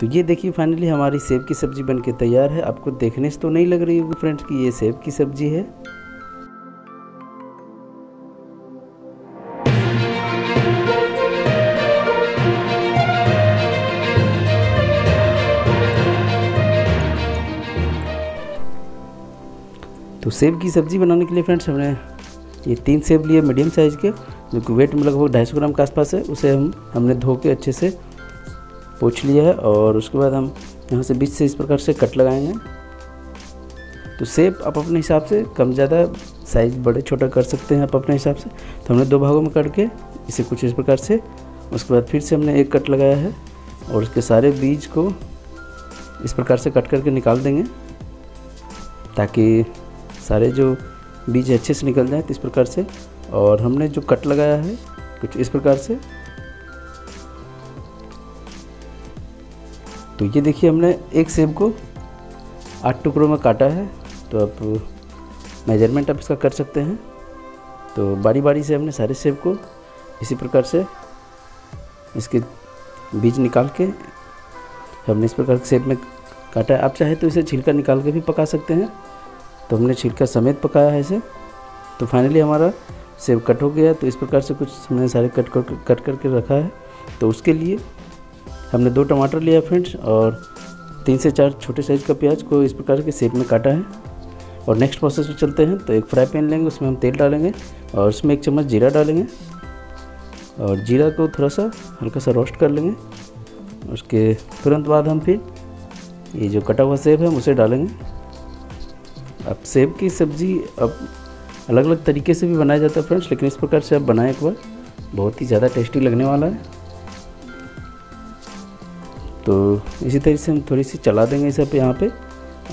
तो ये देखिए फाइनली हमारी सेब की सब्ज़ी बनके तैयार है। आपको देखने से तो नहीं लग रही होगी फ्रेंड्स कि ये सेब की सब्ज़ी है। तो सेब की सब्ज़ी बनाने के लिए फ्रेंड्स हमने ये 3 सेब लिए मीडियम साइज़ के, जो कि वेट में लगभग 250 ग्राम के आसपास है। उसे हमने धो के अच्छे से पोंछ लिया है और उसके बाद हम यहाँ से बीच से इस प्रकार से कट लगाएंगे। तो सेब आप अपने हिसाब से कम ज़्यादा साइज़ बड़े छोटा कर सकते हैं आप अपने हिसाब से। तो हमने 2 भागों में काट के इसे कुछ इस प्रकार से, उसके बाद फिर से हमने एक कट लगाया है और उसके सारे बीज को इस प्रकार से कट करके निकाल देंगे ताकि सारे जो बीज अच्छे से निकल जाए। तो इस प्रकार से, और हमने जो कट लगाया है कुछ इस प्रकार से। तो ये देखिए हमने एक सेब को 8 टुकड़ों में काटा है। तो आप मेजरमेंट आप इसका कर सकते हैं। तो बारी बारी से हमने सारे सेब को इसी प्रकार से इसके बीज निकाल के हमने इस प्रकार के सेब में काटा है। आप चाहे तो इसे छिलका निकाल के भी पका सकते हैं। तो हमने छिलका समेत पकाया है इसे। तो फाइनली हमारा सेब कट हो गया। तो इस प्रकार से कुछ हमने सारे कट करके रखा है। तो उसके लिए हमने 2 टमाटर लिया फ्रेंड्स और 3 से 4 छोटे साइज़ का प्याज को इस प्रकार के सेब में काटा है। और नेक्स्ट प्रोसेस में चलते हैं। तो एक फ्राई पैन लेंगे, उसमें हम तेल डालेंगे और उसमें 1 चम्मच जीरा डालेंगे और जीरा को थोड़ा सा हल्का सा रोस्ट कर लेंगे। उसके तुरंत बाद हम फिर ये जो कटा हुआ सेब है हम उसे डालेंगे। अब सेब की सब्ज़ी अब अलग अलग तरीके से भी बनाया जाता है फ्रेंड्स, लेकिन इस प्रकार से आप बनाएं एक बार, बहुत ही ज़्यादा टेस्टी लगने वाला है। तो इसी तरह से हम थोड़ी सी चला देंगे इसे यहाँ पे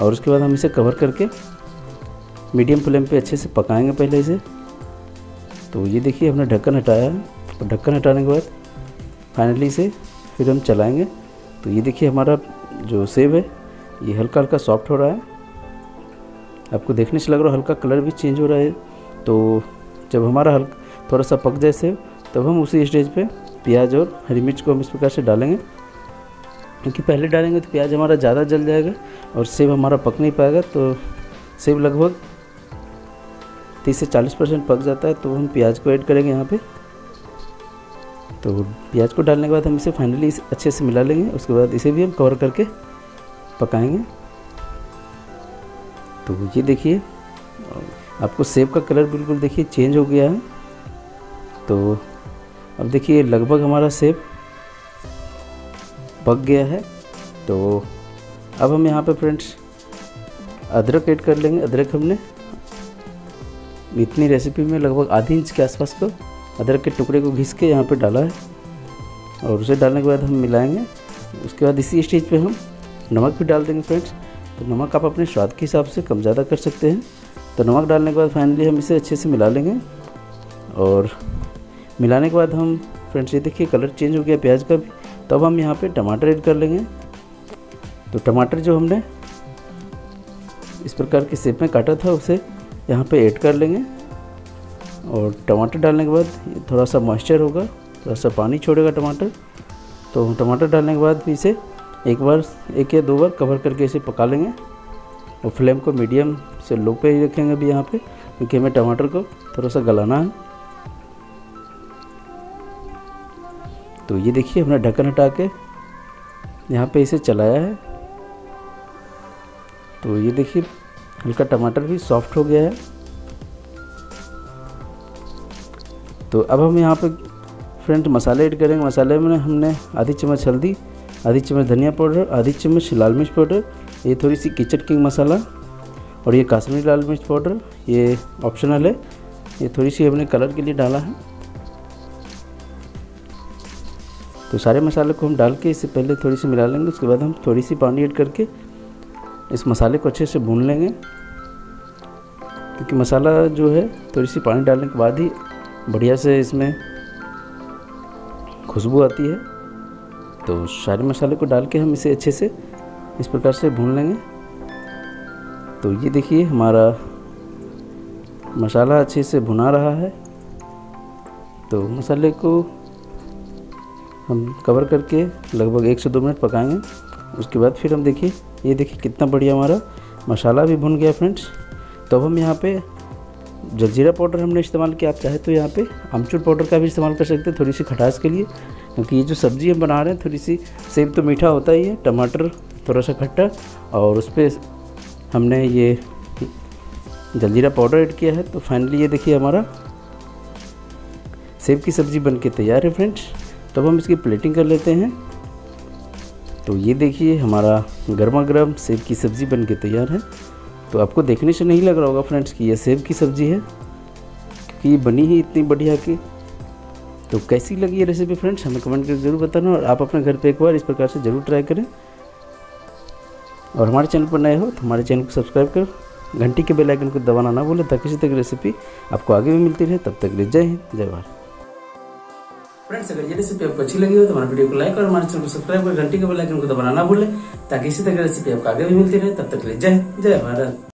और उसके बाद हम इसे कवर करके मीडियम फ्लेम पे अच्छे से पकाएंगे पहले इसे। तो ये देखिए हमने ढक्कन हटाया है और ढक्कन हटाने के बाद फाइनली इसे फिर हम चलाएंगे। तो ये देखिए हमारा जो सेब है ये हल्का हल्का सॉफ्ट हो रहा है। आपको देखने से लग रहा है हल्का कलर भी चेंज हो रहा है। तो जब हमारा हल्का थोड़ा सा पक जाए सेब तब हम उसी स्टेज पे प्याज और हरी मिर्च को हम इस प्रकार से डालेंगे, क्योंकि पहले डालेंगे तो प्याज हमारा ज़्यादा जल जाएगा और सेब हमारा पक नहीं पाएगा। तो सेब लगभग 30 से 40% पक जाता है। तो हम प्याज को ऐड करेंगे यहाँ पे। तो प्याज को डालने के बाद हम इसे फाइनली अच्छे से मिला लेंगे। उसके बाद इसे भी हम कवर करके पकाएँगे। तो ये देखिए आपको सेब का कलर बिल्कुल देखिए चेंज हो गया है। तो अब देखिए लगभग हमारा सेब पक गया है। तो अब हम यहाँ पे फ्रेंड्स अदरक ऐड कर लेंगे। अदरक हमने इतनी रेसिपी में लगभग आधी इंच के आसपास को अदरक के टुकड़े को घिस के यहाँ पे डाला है और उसे डालने के बाद हम मिलाएंगे। उसके बाद इसी स्टेज पे हम नमक भी डाल देंगे फ्रेंड्स। तो नमक आप अपने स्वाद के हिसाब से कम ज़्यादा कर सकते हैं। तो नमक डालने के बाद फाइनली हम इसे अच्छे से मिला लेंगे और मिलाने के बाद हम फ्रेंड्स ये देखिए कलर चेंज हो गया प्याज का भी। तब तो हम यहाँ पे टमाटर ऐड कर लेंगे। तो टमाटर जो हमने इस प्रकार के शेप में काटा था उसे यहाँ पे ऐड कर लेंगे। और टमाटर डालने के बाद थोड़ा सा मॉइस्चर होगा, थोड़ा सा पानी छोड़ेगा टमाटर। तो टमाटर डालने के बाद भी इसे एक या दो बार कवर करके इसे पका लेंगे और फ्लेम को मीडियम से लो पे ही रखेंगे अभी यहाँ पे, क्योंकि हमें टमाटर को थोड़ा सा गलाना है। तो ये देखिए हमने ढक्कन हटा के यहाँ पे इसे चलाया है। तो ये देखिए हल्का टमाटर भी सॉफ्ट हो गया है। तो अब हम यहाँ पे फ्रेंड्स मसाले ऐड करेंगे। मसाले में हमने आधी चम्मच हल्दी, आधी चम्मच धनिया पाउडर, आधी चम्मच लाल मिर्च पाउडर, ये थोड़ी सी किचन किंग मसाला और ये कश्मीरी लाल मिर्च पाउडर, ये ऑप्शनल है। ये थोड़ी सी हमने कलर के लिए डाला है। तो सारे मसाले को हम डाल के इसे पहले थोड़ी सी मिला लेंगे। उसके बाद हम थोड़ी सी पानी ऐड करके इस मसाले को अच्छे से भून लेंगे, क्योंकि मसाला जो है थोड़ी सी पानी डालने के बाद ही बढ़िया से इसमें खुशबू आती है। तो सारे मसाले को डाल के हम इसे अच्छे से इस प्रकार से भून लेंगे। तो ये देखिए हमारा मसाला अच्छे से भुना रहा है। तो मसाले को हम कवर करके लगभग 1 से 2 मिनट पकाएंगे। उसके बाद फिर हम देखिए, ये देखिए कितना बढ़िया हमारा मसाला भी भुन गया फ्रेंड्स। तो अब हम यहाँ पे जलजीरा पाउडर हमने इस्तेमाल किया, आप चाहे तो यहाँ पे आमचूर पाउडर का भी इस्तेमाल कर सकते हैं थोड़ी सी खटास के लिए, क्योंकि ये जो सब्ज़ी हम बना रहे हैं थोड़ी सी, सेब तो मीठा होता ही है, टमाटर थोड़ा सा खट्टा, और उस पर हमने ये जलजीरा पाउडर ऐड किया है। तो फाइनली ये देखिए हमारा सेब की सब्ज़ी बनके तैयार है फ्रेंड्स। तब हम इसकी प्लेटिंग कर लेते हैं। तो ये देखिए हमारा गर्मा गर्म सेब की सब्ज़ी बनके तैयार है। तो आपको देखने से नहीं लग रहा होगा फ्रेंड्स कि ये सेब की सब्ज़ी है, क्योंकि ये बनी ही इतनी बढ़िया की। तो कैसी लगी ये रेसिपी फ्रेंड्स हमें कमेंट करके ज़रूर बताना, और आप अपने घर पे एक बार इस प्रकार से ज़रूर ट्राई करें। और हमारे चैनल पर नए हो तो हमारे चैनल को सब्सक्राइब कर घंटी के बेल आइकन को दबाना ना भूलें, ताकि इसी तक रेसिपी आपको आगे भी मिलती रहे। तब तक ले जय हिंद जय भारत फ्रेंड्स। अगर ये रेसिपी आपको अच्छी लगी हो तो हमारे वीडियो को लाइक और हमारे चैनल को सब्सक्राइब कर घंटी के बेल आइकन को दबाना ना भूलें, ताकि इसी तरह की रेसिपी आपको आगे भी मिलती रहे। तब तक ले जय हिंद जय भारत।